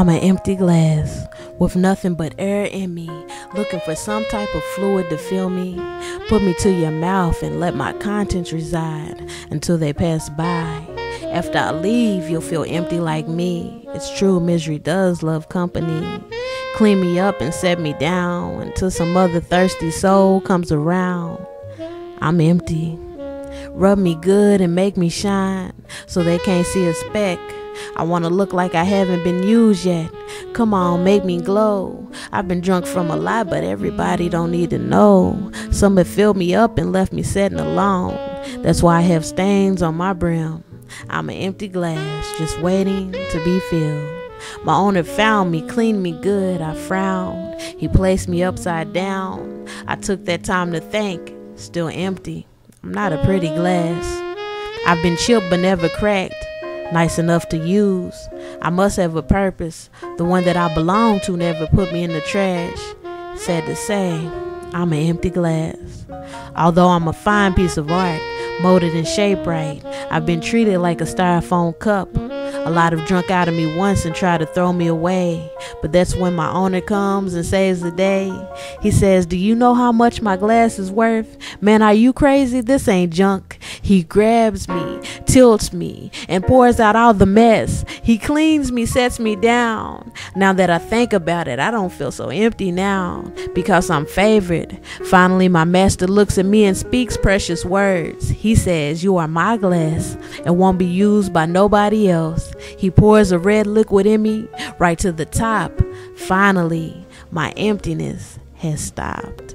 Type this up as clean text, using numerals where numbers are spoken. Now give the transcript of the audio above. I'm an empty glass with nothing but air in me, looking for some type of fluid to fill me. Put me to your mouth and let my contents reside until they pass by. After I leave, you'll feel empty like me. It's true, misery does love company. Clean me up and set me down until some other thirsty soul comes around. I'm empty. Rub me good and make me shine so they can't see a speck. I want to look like I haven't been used yet. Come on, make me glow. I've been drunk from a lot, but everybody don't need to know. Some have filled me up and left me sitting alone. That's why I have stains on my brim. I'm an empty glass, just waiting to be filled. My owner found me, cleaned me good. I frowned. He placed me upside down. I took that time to think. Still empty. I'm not a pretty glass. I've been chipped but never cracked. Nice enough to use. I must have a purpose. The one that I belong to never put me in the trash. Sad to say, I'm an empty glass. Although I'm a fine piece of art, molded and shaped right, I've been treated like a styrofoam cup. A lot of drunk out of me once and tried to throw me away. But that's when my owner comes and saves the day. He says, "Do you know how much my glass is worth? Man, are you crazy? This ain't junk." He grabs me, tilts me, and pours out all the mess. He cleans me, sets me down. Now that I think about it, I don't feel so empty now, because I'm favored. Finally, my master looks at me and speaks precious words. He says, "You are my glass and won't be used by nobody else." He pours a red liquid in me right to the top. Finally, my emptiness has stopped.